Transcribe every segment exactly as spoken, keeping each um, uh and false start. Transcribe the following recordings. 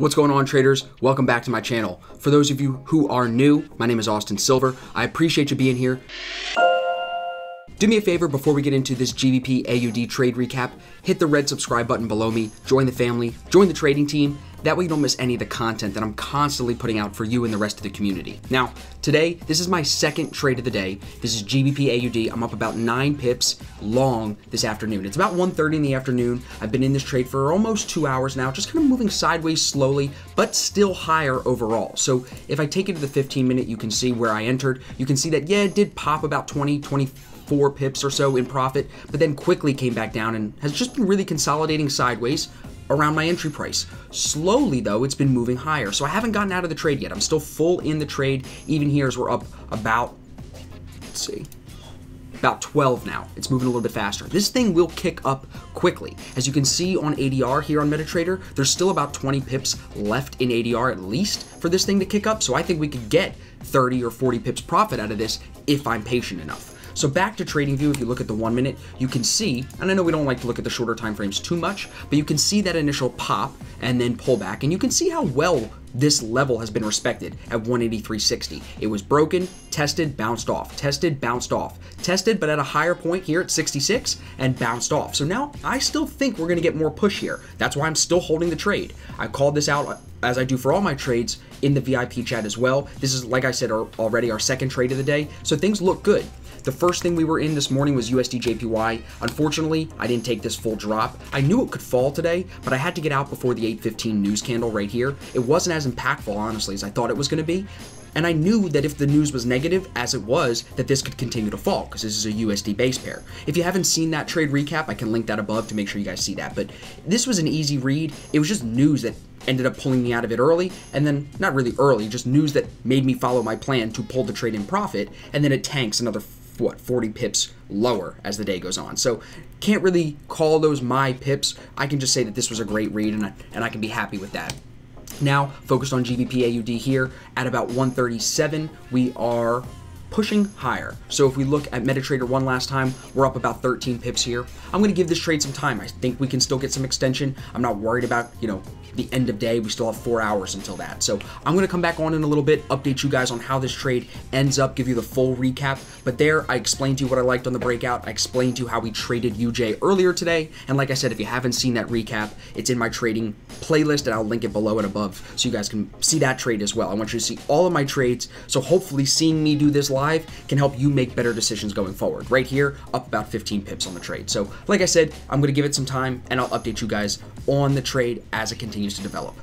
What's going on, traders? Welcome back to my channel. For those of you who are new, my name is Austin Silver. I appreciate you being here. Do me a favor before we get into this G B P A U D trade recap, hit the red subscribe button below me, join the family, join the trading team. That way you don't miss any of the content that I'm constantly putting out for you and the rest of the community. Now, today, this is my second trade of the day. This is G B P A U D. I'm up about nine pips long this afternoon. It's about one thirty in the afternoon. I've been in this trade for almost two hours now, just kind of moving sideways slowly, but still higher overall. So if I take it to the fifteen minute, you can see where I entered. You can see that, yeah, it did pop about twenty, twenty-four pips or so in profit, but then quickly came back down and has just been really consolidating sideways around my entry price. Slowly though, it's been moving higher. So I haven't gotten out of the trade yet. I'm still full in the trade, even here as we're up about, let's see, about twelve now. It's moving a little bit faster. This thing will kick up quickly. As you can see on A D R here on MetaTrader, there's still about twenty pips left in A D R at least for this thing to kick up. So I think we could get thirty or forty pips profit out of this if I'm patient enough. So back to TradingView, if you look at the one minute, you can see, and I know we don't like to look at the shorter time frames too much, but you can see that initial pop and then pullback, and you can see how well this level has been respected at one eighty-three sixty. It was broken, tested, bounced off, tested, bounced off, tested, but at a higher point here at sixty-six and bounced off. So now I still think we're gonna get more push here. That's why I'm still holding the trade. I called this out, as I do for all my trades, in the V I P chat as well. This is, like I said, our, already our second trade of the day, so things look good. The first thing we were in this morning was U S D J P Y. Unfortunately, I didn't take this full drop. I knew it could fall today, but I had to get out before the eight fifteen news candle right here. It wasn't as impactful, honestly, as I thought it was gonna be. And I knew that if the news was negative, as it was, that this could continue to fall, because this is a U S D base pair. If you haven't seen that trade recap, I can link that above to make sure you guys see that. But this was an easy read. It was just news that ended up pulling me out of it early, and then, not really early, just news that made me follow my plan to pull the trade in profit, and then it tanks another what, forty pips lower as the day goes on. So can't really call those my pips. I can just say that this was a great read, and I, and I can be happy with that. Now, focused on G B P A U D here, at about one thirty-seven, we are pushing higher. So if we look at MetaTrader one last time, we're up about thirteen pips here. I'm gonna give this trade some time. I think we can still get some extension. I'm not worried about, you know, the end of day. We still have four hours until that. So I'm gonna come back on in a little bit, update you guys on how this trade ends up, give you the full recap. But there, I explained to you what I liked on the breakout. I explained to you how we traded U J earlier today. And like I said, if you haven't seen that recap, it's in my trading playlist, and I'll link it below and above so you guys can see that trade as well. I want you to see all of my trades. So hopefully seeing me do this live can help you make better decisions going forward. Right here, up about fifteen pips on the trade. So like I said, I'm gonna give it some time, and I'll update you guys on the trade as it continues to develop.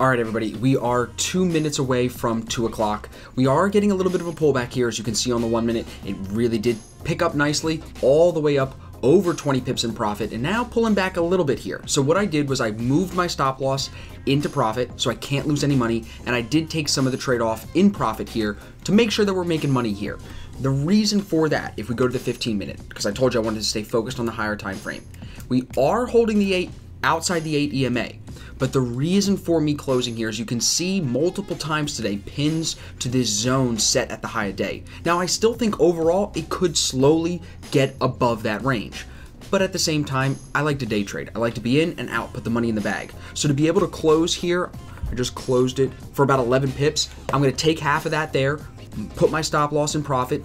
All right, everybody, we are two minutes away from two o'clock. We are getting a little bit of a pullback here, as you can see on the one minute. It really did pick up nicely, all the way up over twenty pips in profit, and now pulling back a little bit here. So what I did was I moved my stop loss into profit so I can't lose any money, and I did take some of the trade off in profit here to make sure that we're making money here. The reason for that, if we go to the fifteen minute, because I told you I wanted to stay focused on the higher time frame, we are holding the eight outside the eight E M A. But the reason for me closing here is you can see multiple times today pins to this zone set at the high of day. Now, I still think overall it could slowly get above that range. But at the same time, I like to day trade. I like to be in and out, put the money in the bag. So to be able to close here, I just closed it for about eleven pips. I'm going to take half of that there, put my stop loss in profit,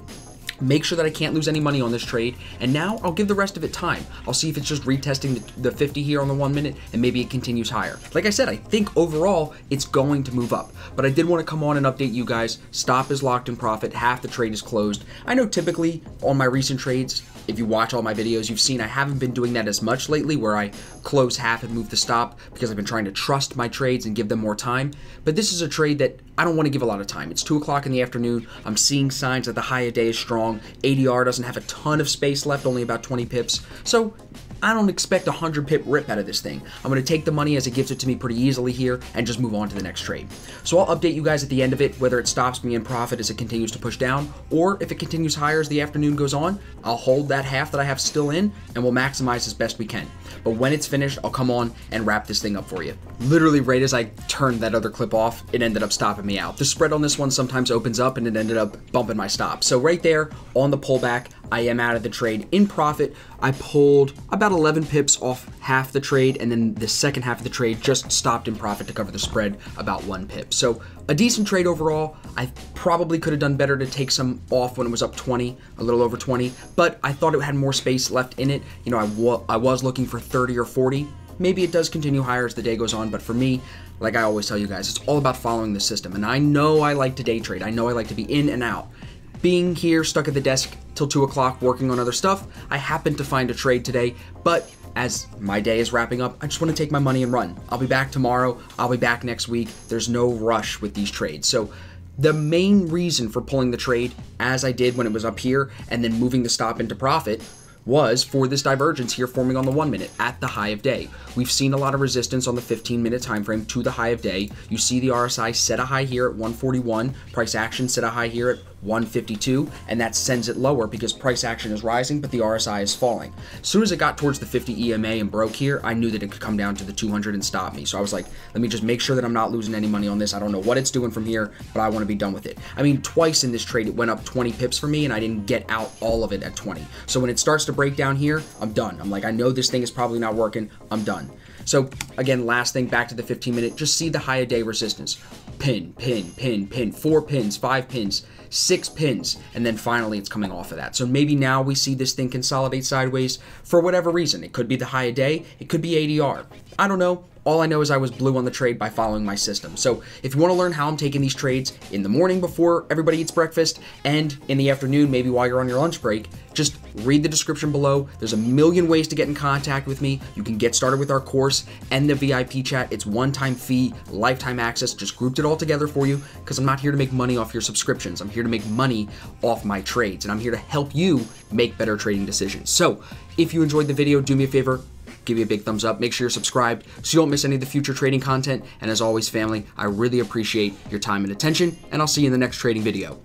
make sure that I can't lose any money on this trade, and now I'll give the rest of it time. I'll see if it's just retesting the, the fifty here on the one minute, and maybe it continues higher. Like I said, I think overall it's going to move up, but I did want to come on and update you guys. Stop is locked in profit, half the trade is closed. I know typically on my recent trades, if you watch all my videos, you've seen I haven't been doing that as much lately, where I close half and move the stop, because I've been trying to trust my trades and give them more time. But this is a trade that I don't want to give a lot of time. It's two o'clock in the afternoon. I'm seeing signs that the high of day is strong. A D R doesn't have a ton of space left, only about twenty pips. So I don't expect a hundred pip rip out of this thing. I'm gonna take the money as it gives it to me pretty easily here and just move on to the next trade. So I'll update you guys at the end of it, whether it stops me in profit as it continues to push down, or if it continues higher as the afternoon goes on, I'll hold that half that I have still in, and we'll maximize as best we can. But when it's finished, I'll come on and wrap this thing up for you. Literally right as I turned that other clip off, it ended up stopping me out. The spread on this one sometimes opens up, and it ended up bumping my stop. So right there on the pullback, I am out of the trade in profit. I pulled about eleven pips off half the trade, and then the second half of the trade just stopped in profit to cover the spread about one pip. So a decent trade overall. I probably could have done better to take some off when it was up twenty, a little over twenty, but I thought it had more space left in it. You know, I, wa I was looking for thirty or forty. Maybe it does continue higher as the day goes on, but for me, like I always tell you guys, it's all about following the system. And I know I like to day trade. I know I like to be in and out. Being here stuck at the desk till two o'clock working on other stuff, I happened to find a trade today, but as my day is wrapping up, I just want to take my money and run. I'll be back tomorrow. I'll be back next week. There's no rush with these trades. So the main reason for pulling the trade as I did when it was up here and then moving the stop into profit was for this divergence here forming on the one minute at the high of day. We've seen a lot of resistance on the fifteen minute time frame to the high of day. You see the R S I set a high here at one forty-one, price action set a high here at one fifty-two, and that sends it lower because price action is rising but the R S I is falling. As soon as it got towards the fifty E M A and broke here, I knew that it could come down to the two hundred and stop me. So I was like, let me just make sure that I'm not losing any money on this. I don't know what it's doing from here, but I want to be done with it. I mean, twice in this trade it went up twenty pips for me and I didn't get out all of it at twenty. So when it starts to break down here, I'm done. I'm like, I know this thing is probably not working. I'm done. So again, last thing, back to the fifteen minute, just see the high of day resistance. Pin, pin, pin, pin, four pins, five pins, six pins, and then finally it's coming off of that. So maybe now we see this thing consolidate sideways for whatever reason. It could be the high of day, it could be A D R. I don't know. All I know is I was blue on the trade by following my system. So if you want to learn how I'm taking these trades in the morning before everybody eats breakfast and in the afternoon, maybe while you're on your lunch break, just read the description below. There's a million ways to get in contact with me. You can get started with our course and the V I P chat. It's one-time fee, lifetime access. Just grouped it all together for you because I'm not here to make money off your subscriptions. I'm here to make money off my trades, and I'm here to help you make better trading decisions. So if you enjoyed the video, do me a favor, give me a big thumbs up. Make sure you're subscribed so you don't miss any of the future trading content. And as always, family, I really appreciate your time and attention, and I'll see you in the next trading video.